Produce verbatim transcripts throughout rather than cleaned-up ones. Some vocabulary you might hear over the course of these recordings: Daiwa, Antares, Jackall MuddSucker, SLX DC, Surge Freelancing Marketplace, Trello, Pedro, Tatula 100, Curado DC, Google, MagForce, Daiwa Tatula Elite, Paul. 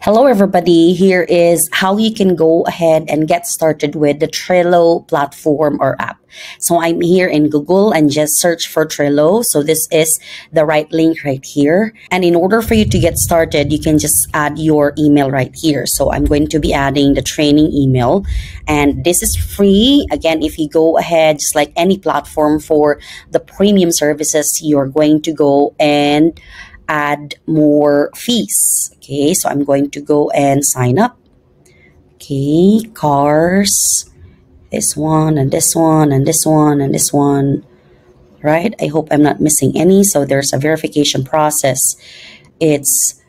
Hello everybody, here is how you can go ahead and get started with the Trello platform or app. So I'm here in Google and just search for Trello. So this is the right link right here. And in order for you to get started, you can just add your email right here. So I'm going to be adding the training email, and this is free. Again, if you go ahead, just like any platform for the premium services, you're going to go and add more fees. Okay, so I'm going to go and sign up. Okay, cars, this one and this one and this one and this one, right? I hope I'm not missing any. So there's a verification process. It's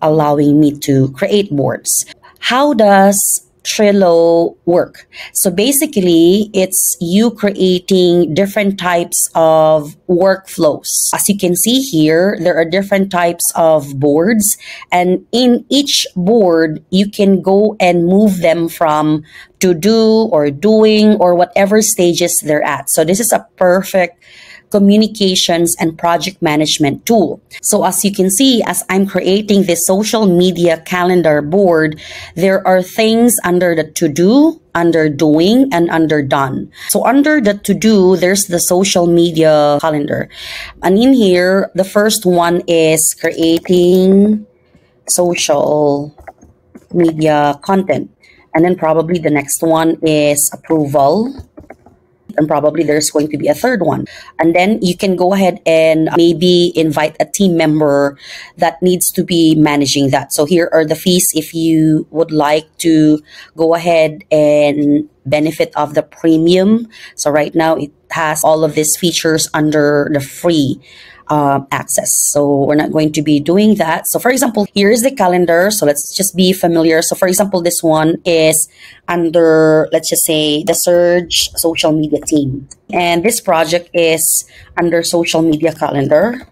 allowing me to create boards. How does Trello work? So basically, it's you creating different types of workflows. As you can see here, there are different types of boards, and in each board, you can go and move them from to do or doing or whatever stages they're at. So this is a perfect communications and project management tool. So as you can see, as I'm creating this social media calendar board, there are things under the to-do, under doing, and under done. So under the to-do, there's the social media calendar. And in here, the first one is creating social media content. And then probably the next one is approval. And probably there's going to be a third one. And then you can go ahead and maybe invite a team member that needs to be managing that. So here are the fees if you would like to go ahead and benefit of the premium. So right now it has all of these features under the free uh, access. So we're not going to be doing that. So for example, here is the calendar. So let's just be familiar. So for example, this one is under, let's just say, the Surge social media team. And this project is under social media calendar.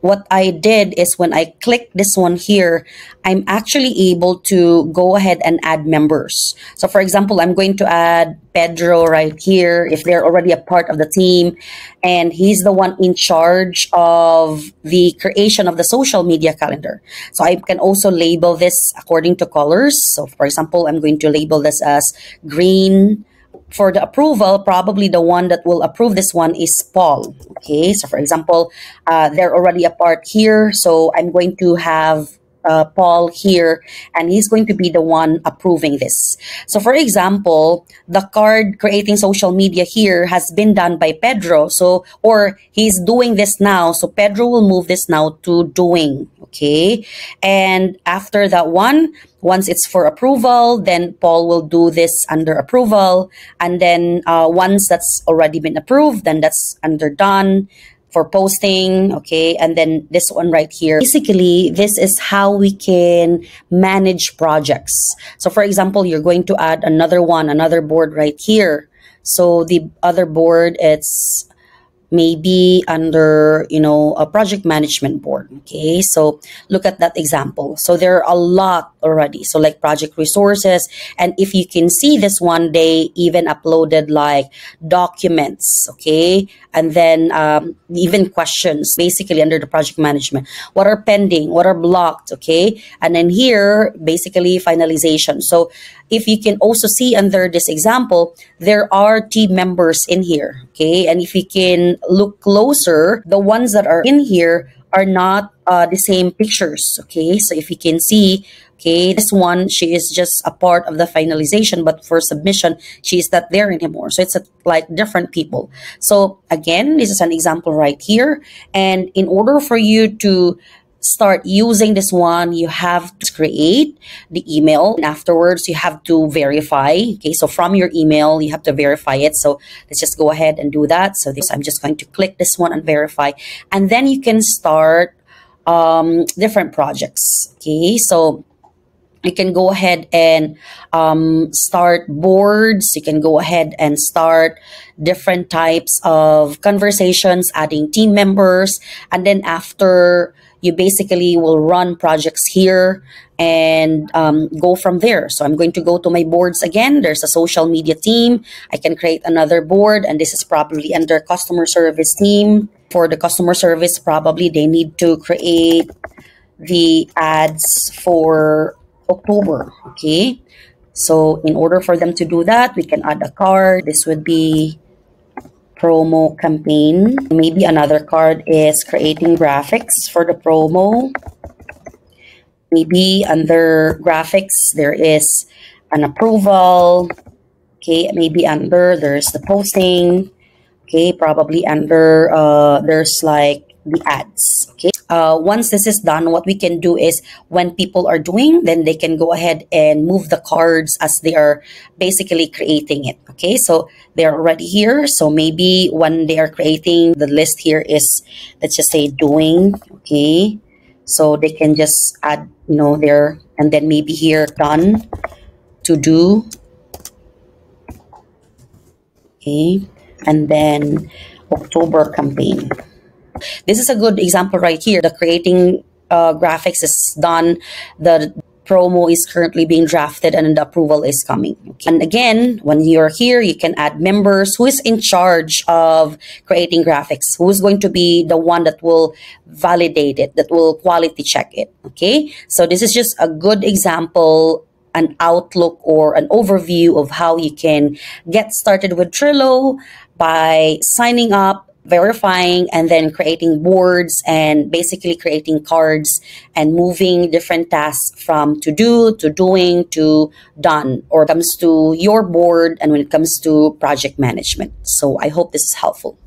What I did is when I click this one here, I'm actually able to go ahead and add members. So for example, I'm going to add Pedro right here if they're already a part of the team, and he's the one in charge of the creation of the social media calendar. So I can also label this according to colors. So for example, I'm going to label this as green. For the approval, probably the one that will approve this one is Paul. Okay, so for example, uh, they're already a part here. So I'm going to have uh, Paul here, and he's going to be the one approving this. So for example, the card creating social media here has been done by Pedro. So, or he's doing this now. So Pedro will move this now to doing. Okay, and after that one, once it's for approval, then Paul will do this under approval. And then uh, once that's already been approved, then that's under done for posting. Okay, and then this one right here. Basically, this is how we can manage projects. So for example, you're going to add another one, another board right here. So the other board, it's maybe under, you know, a project management board. Okay, so look at that example. So there are a lot already. So like project resources, and if you can see this one, they even uploaded like documents. Okay, and then um, even questions basically under the project management. What are pending? What are blocked? Okay, and then here basically finalization. So if you can also see under this example, there are team members in here. Okay, and if you can look closer, the ones that are in here are not uh, the same pictures. Okay, so if you can see, okay, this one, she is just a part of the finalization, but for submission, she is not there anymore. So it's a, like different people. So again, this is an example right here. And in order for you to start using this one, you have to create the email, and afterwards you have to verify. Okay, so from your email you have to verify it. So let's just go ahead and do that. So this, I'm just going to click this one and verify, and then you can start um different projects. Okay, so you can go ahead and um, start boards. You can go ahead and start different types of conversations, adding team members. And then after, you basically will run projects here and um, go from there. So I'm going to go to my boards again. There's a social media team. I can create another board, and this is probably under customer service team. for the customer service, probably they need to create the ads for October, okay? So in order for them to do that, we can add a card. This would be promo campaign. Maybe another card is creating graphics for the promo. Maybe under graphics, there is an approval. Okay, maybe under there's the posting. Okay, probably under uh, there's like the ads. Okay, uh, once this is done, what we can do is when people are doing, then they can go ahead and move the cards as they are basically creating it. Okay, so they're already here. So maybe when they are creating the list here is, let's just say doing. Okay, so they can just add, you know, there, and then maybe here done to do. Okay, and then October campaign. This is a good example right here. The creating uh, graphics is done. The promo is currently being drafted and the approval is coming. Okay. And again, when you're here, you can add members. Who is in charge of creating graphics? Who's going to be the one that will validate it, that will quality check it? Okay. So this is just a good example, an outlook or an overview of how you can get started with Trello by signing up, verifying, and then creating boards and basically creating cards and moving different tasks from to do to doing to done, or comes to your board and when it comes to project management. So I hope this is helpful.